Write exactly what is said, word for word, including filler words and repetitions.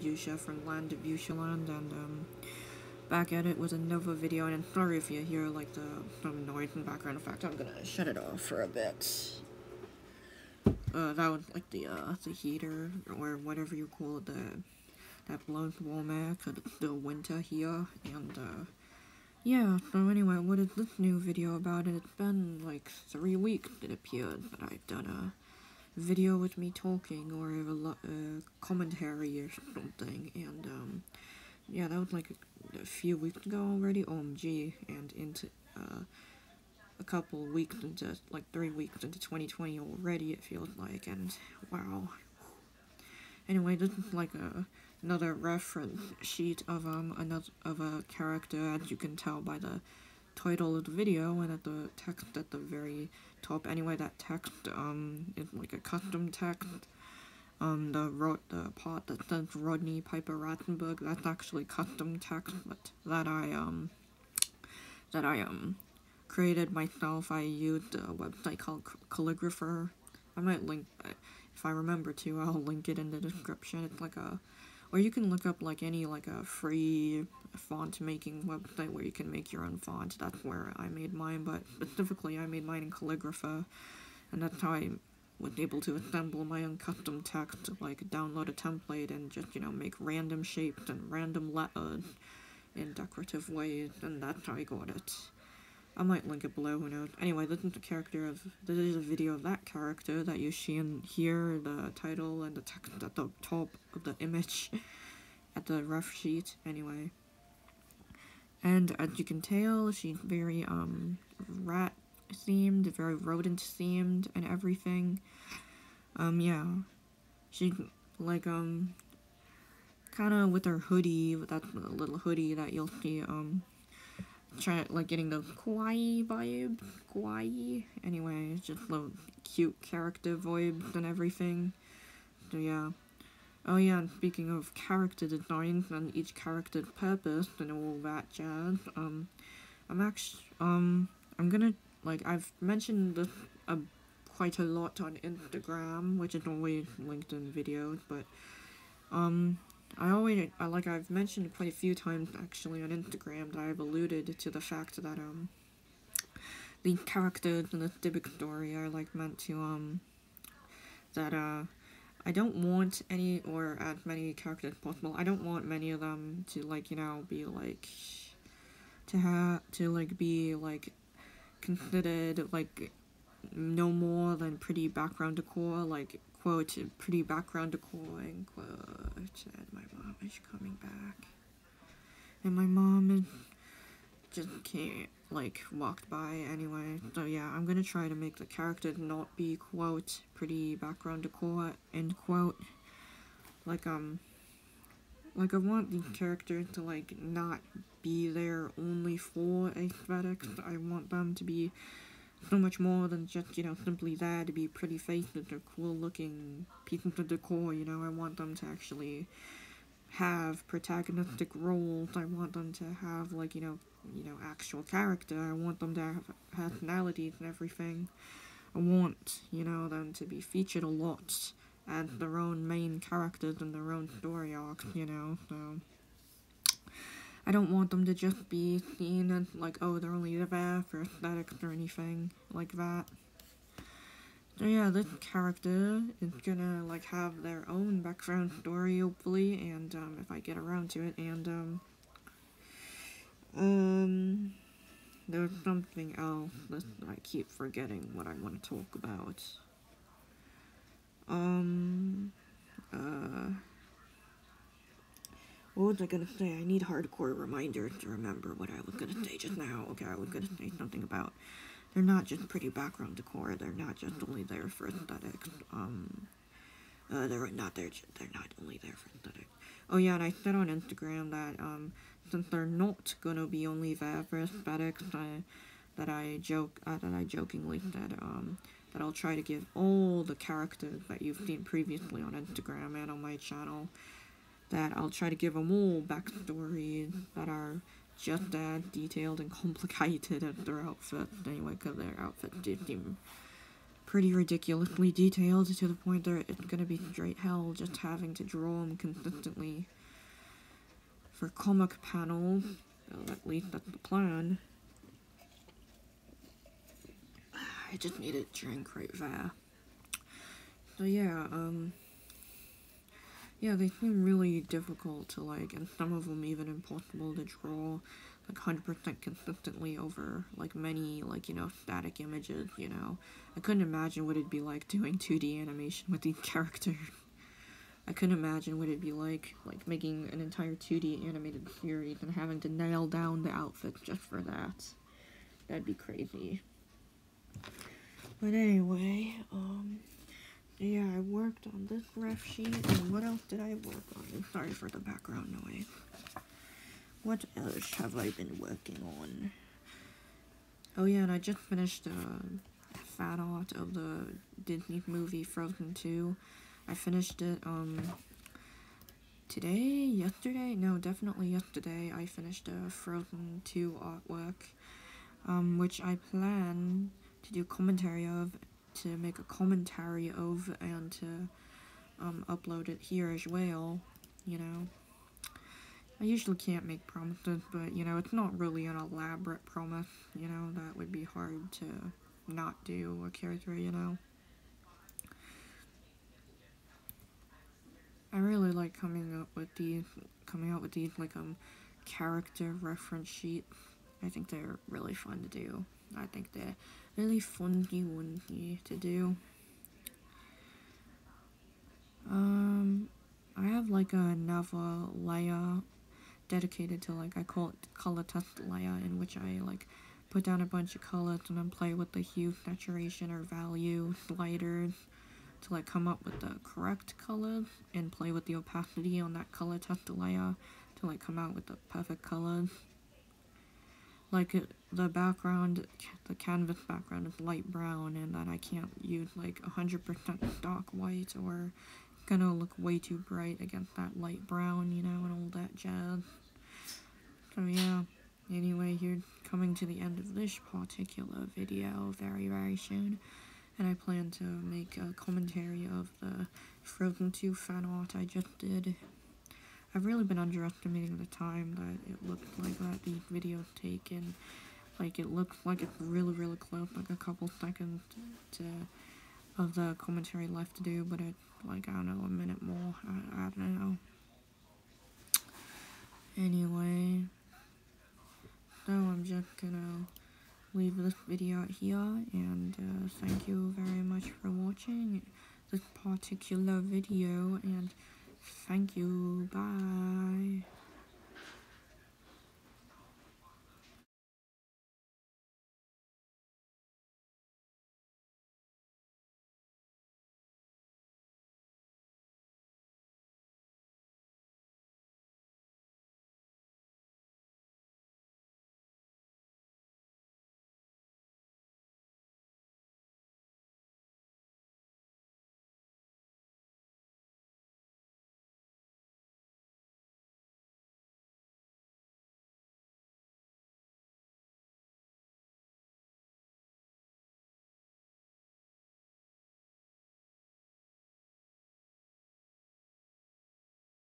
Yusha from Land of Yushaland, and um, back at it with another video, and I'm sorry if you hear like the some noise in the background. In fact, I'm gonna shut it off for a bit. Uh, that was like the uh, the heater, or whatever you call it, the, that blows warm air, cause it's still winter here, and uh, yeah, so anyway, what is this new video about? And it's been like three weeks, it appeared, that I've done a video with me talking, or a lot uh, commentary or something, and um, yeah, that was like a, a few weeks ago already, O M G, and into, uh, a couple weeks into, like three weeks into twenty twenty already, it feels like, and wow. Anyway, this is like a another reference sheet of um another of a character, as you can tell by the title of the video and at the text at the very top. Anyway, that text um is like a custom text. Um, the wrote the part that says Rodney Piper Ratzenberg. That's actually custom text that that I um that I um created myself. I used a website called Calligraphr. I might link if I remember to. I'll link it in the description. It's like a Or you can look up like any like a free font making website where you can make your own font. That's where I made mine, but specifically I made mine in Calligraphr, and that's how I was able to assemble my own custom text, like download a template and just, you know, make random shapes and random letters in decorative ways, and that's how I got it. I might link it below, who knows. Anyway, this is the character of this is a video of that character that you see in here, the title and the text at the top of the image at the ref sheet, anyway. And as you can tell, she's very um rat themed, very rodent themed and everything. Um yeah. She's like um kinda with her hoodie, with that little hoodie that you'll see, um trying like getting those kawaii vibes, kawaii. Anyway, just the cute character vibes and everything. So yeah. Oh yeah, and speaking of character designs and each character's purpose and all that jazz, um, I'm actually um, I'm gonna like I've mentioned this uh, quite a lot on Instagram, which is always linked in videos, but um. I always, I, like I've mentioned quite a few times actually on Instagram, that I've alluded to the fact that um, the characters in this Dybbuk story are like meant to um, that uh, I don't want any or as many characters as possible. I don't want many of them to like, you know, be like, to have, to like be like considered like no more than pretty background decor, like quote, pretty background decor, end quote, and my mom is coming back, and my mom is just can't, like, walked by, anyway, so yeah, I'm gonna try to make the character not be, quote, pretty background decor, end quote, like, um, like, I want these characters to, like, not be there only for aesthetics. I want them to be so much more than just, you know, simply there to be pretty faces or cool looking pieces of decor, you know. I want them to actually have protagonistic roles. I want them to have, like, you know, you know, actual character. I want them to have personalities and everything. I want, you know, them to be featured a lot as their own main characters and their own story arcs, you know, so I don't want them to just be seen as, like, oh, they're only there for aesthetics or anything like that. So yeah, this character is gonna, like, have their own background story, hopefully, and, um, if I get around to it, and, um, um, there's something else that I keep forgetting what I want to talk about. Um, uh... What was I gonna say? I need hardcore reminders to remember what I was gonna say just now. Okay, I was gonna say something about they're not just pretty background decor. They're not just only there for aesthetics. Um, uh, they're not there. They're not only there for aesthetics. Oh yeah, and I said on Instagram that um, since they're not gonna be only there for aesthetics, I, that I joke uh, that I jokingly said um that I'll try to give all the characters that you've seen previously on Instagram and on my channel, that I'll try to give them all backstories that are just as detailed and complicated as their outfits, anyway, because their outfits do seem pretty ridiculously detailed to the point that it's gonna be straight hell just having to draw them consistently. For comic panels, well, at least that's the plan. I just need a drink right there. So yeah, um, yeah, they seem really difficult to like, and some of them even impossible to draw like one hundred percent consistently over like many like, you know, static images, you know. I couldn't imagine what it'd be like doing two D animation with these characters. I couldn't imagine what it'd be like, like making an entire two D animated series and having to nail down the outfits just for that. That'd be crazy. But anyway, um, yeah, I worked on this ref sheet, and what else did I work on? Sorry for the background noise. What else have I been working on? Oh yeah, and I just finished a fat art of the Disney movie Frozen two. I finished it, um, today, yesterday, no, definitely yesterday, I finished a Frozen two artwork, um, which I plan to do commentary of, to make a commentary of, and to, um, upload it here as well, you know. I usually can't make promises, but, you know, it's not really an elaborate promise, you know, that would be hard to not do or carry through, you know. I really like coming up with these, coming out with these, like, um, character reference sheets. I think they're really fun to do. I think they're really funky-wunky to do. Um, I have, like, another layer dedicated to, like, I call it color test layer, in which I, like, put down a bunch of colors and then play with the hue, saturation, or value sliders to like come up with the correct colors, and play with the opacity on that color test layer to like come out with the perfect colors. Like the background, the canvas background is light brown, and then I can't use like one hundred percent stock white, or it's gonna look way too bright against that light brown, you know, and all that jazz. So yeah, anyway, you're coming to the end of this particular video very, very soon. And I plan to make a commentary of the Frozen two fan art I just did. I've really been underestimating the time that it looks like that these videos take, and like it looks like it's really, really close, like a couple seconds to, of the commentary left to do, but it's like, I don't know, a minute more, I, I don't know. Anyway, so I'm just gonna leave this video here, and uh, thank you very much for watching this particular video, and thank you, bye.